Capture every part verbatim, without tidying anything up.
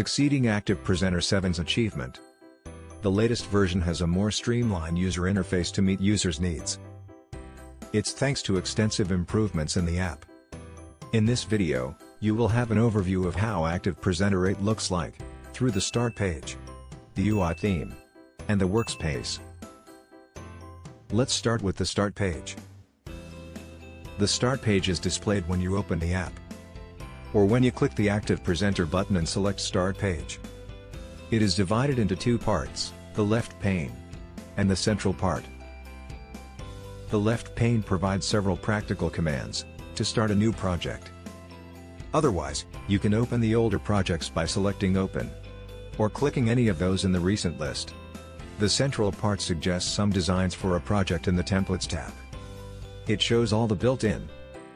succeeding ActivePresenter seven's achievement. The latest version has a more streamlined user interface to meet users' needs. It's thanks to extensive improvements in the app. In this video, you will have an overview of how ActivePresenter eight looks like, through the Start page, the U I theme, and the workspace. Let's start with the Start page. The Start page is displayed when you open the app, or when you click the ActivePresenter button and select Start page. It is divided into two parts, the left pane, and the central part. The left pane provides several practical commands, to start a new project. Otherwise, you can open the older projects by selecting Open, or clicking any of those in the recent list. The central part suggests some designs for a project in the Templates tab. It shows all the built-in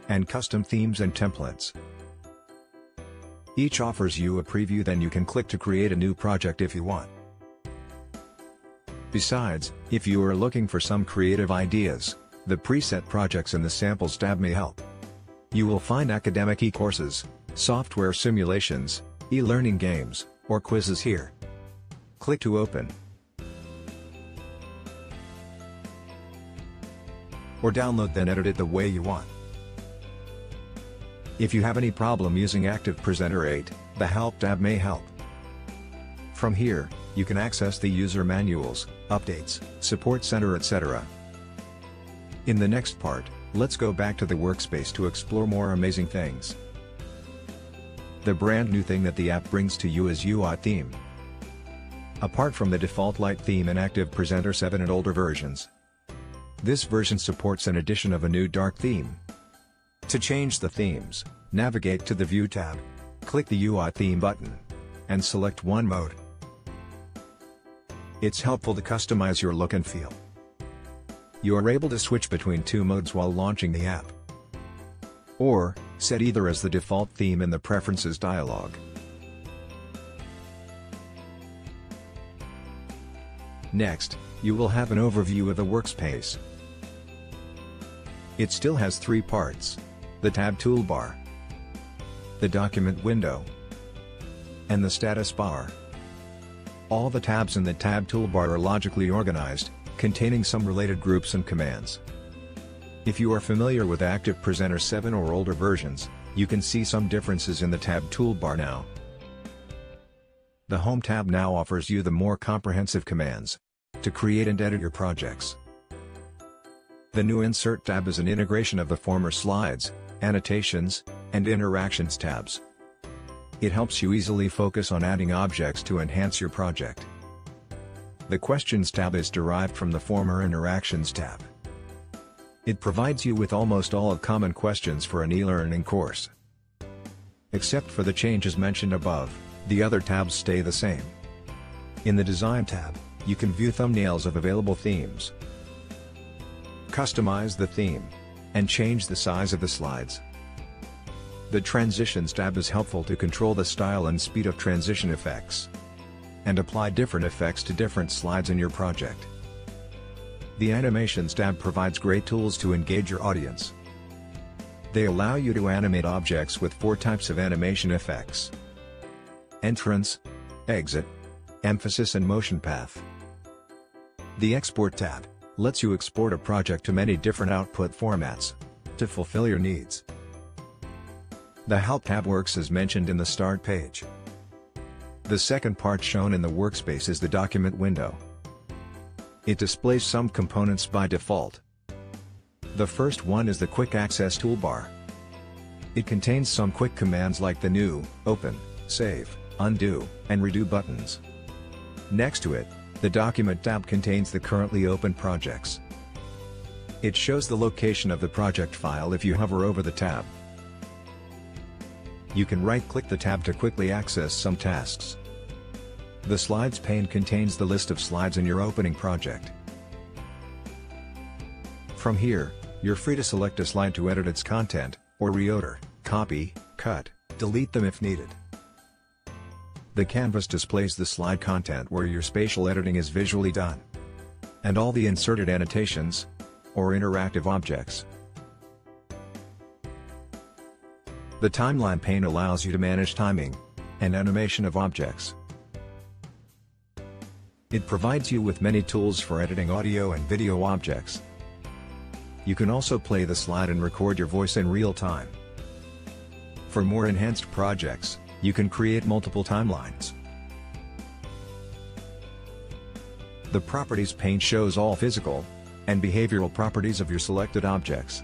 and custom themes and templates. Each offers you a preview, then you can click to create a new project if you want. Besides, if you are looking for some creative ideas, the preset projects in the Samples tab may help. You will find academic e-courses, software simulations, e-learning games, or quizzes here. Click to open, or download then edit it the way you want. If you have any problem using ActivePresenter eight, the Help tab may help. From here, you can access the user manuals, updates, support center, et cetera. In the next part, let's go back to the workspace to explore more amazing things. The brand new thing that the app brings to you is U I theme. Apart from the default light theme in ActivePresenter seven and older versions, this version supports an addition of a new dark theme. To change the themes, navigate to the View tab, click the U I theme button, and select one mode. It's helpful to customize your look and feel. You are able to switch between two modes while launching the app, or set either as the default theme in the Preferences dialog. Next, you will have an overview of the workspace. It still has three parts: the tab toolbar, the document window, and the status bar. All the tabs in the tab toolbar are logically organized, containing some related groups and commands. If you are familiar with ActivePresenter seven or older versions, you can see some differences in the tab toolbar now. The Home tab now offers you the more comprehensive commands to create and edit your projects. The new Insert tab is an integration of the former Slides, Annotations, and Interactions tabs. It helps you easily focus on adding objects to enhance your project. The Questions tab is derived from the former Interactions tab. It provides you with almost all of common questions for an e-learning course. Except for the changes mentioned above, the other tabs stay the same. In the Design tab, you can view thumbnails of available themes, customize the theme, and change the size of the slides. The Transitions tab is helpful to control the style and speed of transition effects, and apply different effects to different slides in your project. The Animations tab provides great tools to engage your audience. They allow you to animate objects with four types of animation effects: entrance, exit, emphasis, and motion path. The Export tab lets you export a project to many different output formats to fulfill your needs. The Help tab works as mentioned in the Start page. The second part shown in the workspace is the document window. It displays some components by default. The first one is the Quick Access toolbar. It contains some quick commands like the new Open, Save, Undo, and Redo buttons. Next to it, the Document tab contains the currently open projects. It shows the location of the project file if you hover over the tab. You can right-click the tab to quickly access some tasks. The Slides pane contains the list of slides in your opening project. From here, you're free to select a slide to edit its content, or reorder, copy, cut, delete them if needed. The canvas displays the slide content where your spatial editing is visually done, and all the inserted annotations, or interactive objects. The timeline pane allows you to manage timing, and animation of objects. It provides you with many tools for editing audio and video objects. You can also play the slide and record your voice in real time. For more enhanced projects, you can create multiple timelines. The Properties pane shows all physical and behavioral properties of your selected objects,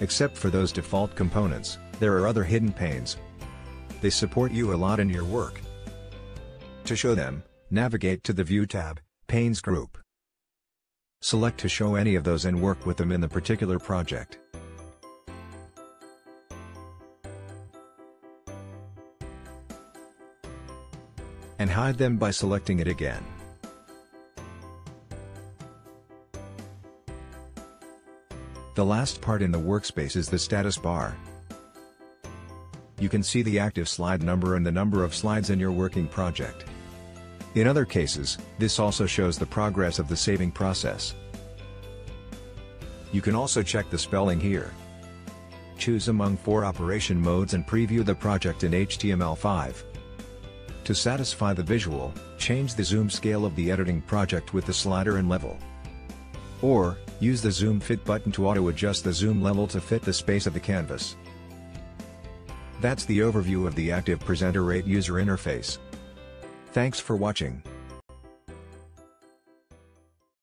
except for those default components. There are other hidden panes. They support you a lot in your work. To show them, navigate to the View tab, Panes group. Select to show any of those and work with them in the particular project. And hide them by selecting it again. The last part in the workspace is the status bar. You can see the active slide number and the number of slides in your working project. In other cases, this also shows the progress of the saving process. You can also check the spelling here. Choose among four operation modes and preview the project in H T M L five. To satisfy the visual, change the zoom scale of the editing project with the slider and level. Or, use the Zoom Fit button to auto-adjust the zoom level to fit the space of the canvas. That's the overview of the ActivePresenter eight user interface. Thanks for watching.